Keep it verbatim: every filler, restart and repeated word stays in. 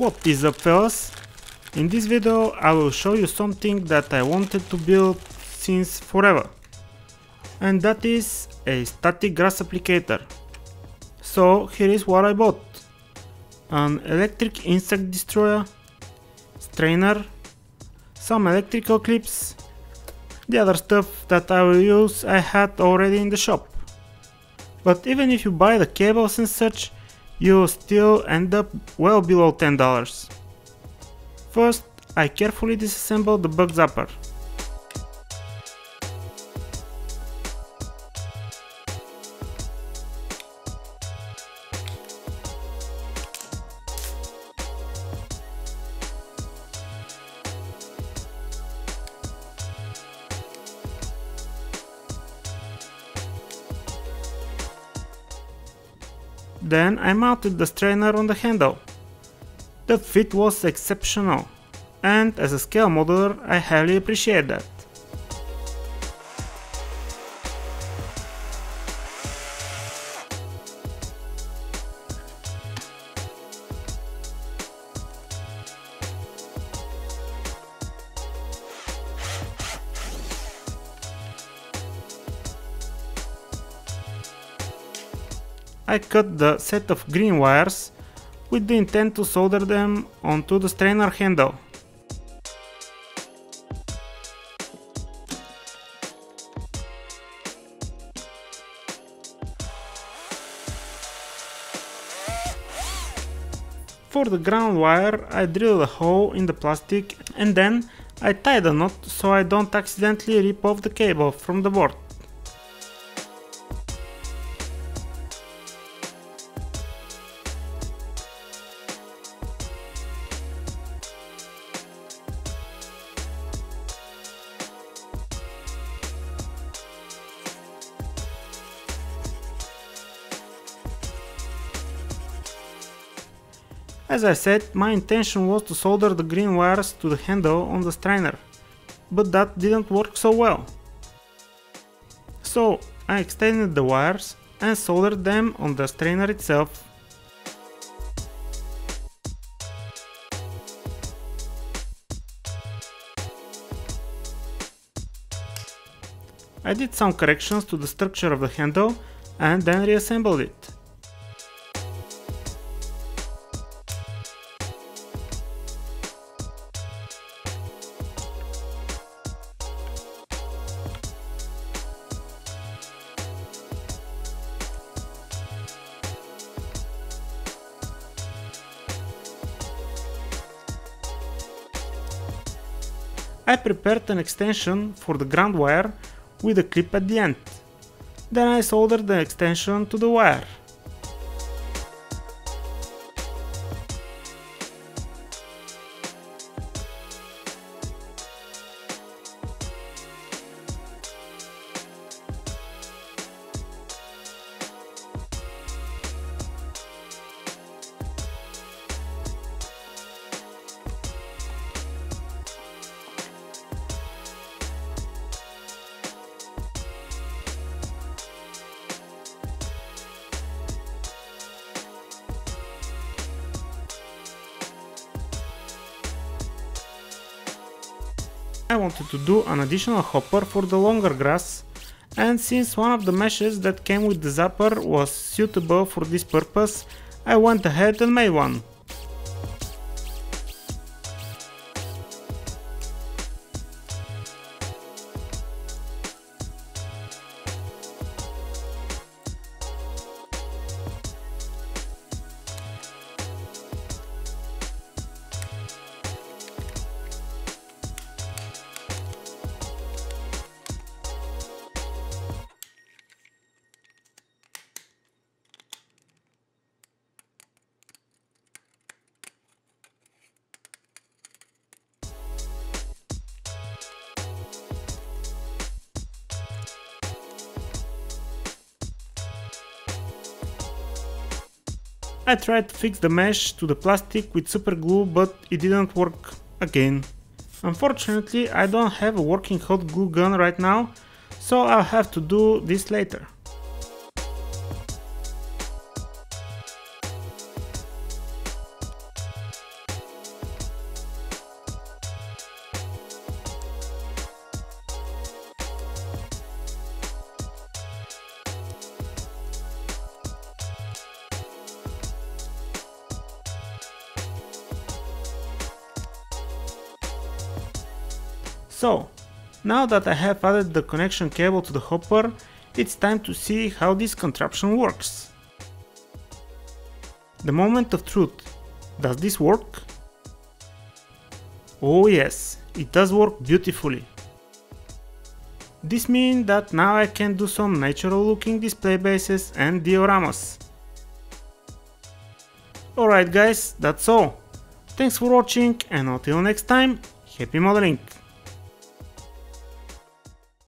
What is up, fellas? In this video I will show you something that I wanted to build since forever, and that is a static grass applicator. So here is what I bought: an electric insect destroyer, strainer, some electrical clips. The other stuff that I will use I had already in the shop. But even if you buy the cables and such, you'll still end up well below ten dollars. First, I carefully disassembled the bug zapper. Then I mounted the strainer on the handle. The fit was exceptional, and as a scale modeler I highly appreciate that. I cut the set of green wires with the intent to solder them onto the strainer handle. For the ground wire I drilled a hole in the plastic and then I tied a knot so I don't accidentally rip off the cable from the board. As I said, my intention was to solder the green wires to the handle on the strainer, but that didn't work so well. So I extended the wires and soldered them on the strainer itself. I did some corrections to the structure of the handle and then reassembled it. I prepared an extension for the ground wire with a clip at the end. Then I soldered the extension to the wire. I wanted to do an additional hopper for the longer grass, and since one of the meshes that came with the zapper was suitable for this purpose, I went ahead and made one. I tried to fix the mesh to the plastic with super glue, but it didn't work again. Unfortunately, I don't have a working hot glue gun right now, so I'll have to do this later. So now that I have added the connection cable to the hopper, it's time to see how this contraption works. The moment of truth, does this work? Oh yes, it does work beautifully. This means that now I can do some natural looking display bases and dioramas. Alright guys, that's all. Thanks for watching and until next time, happy modeling!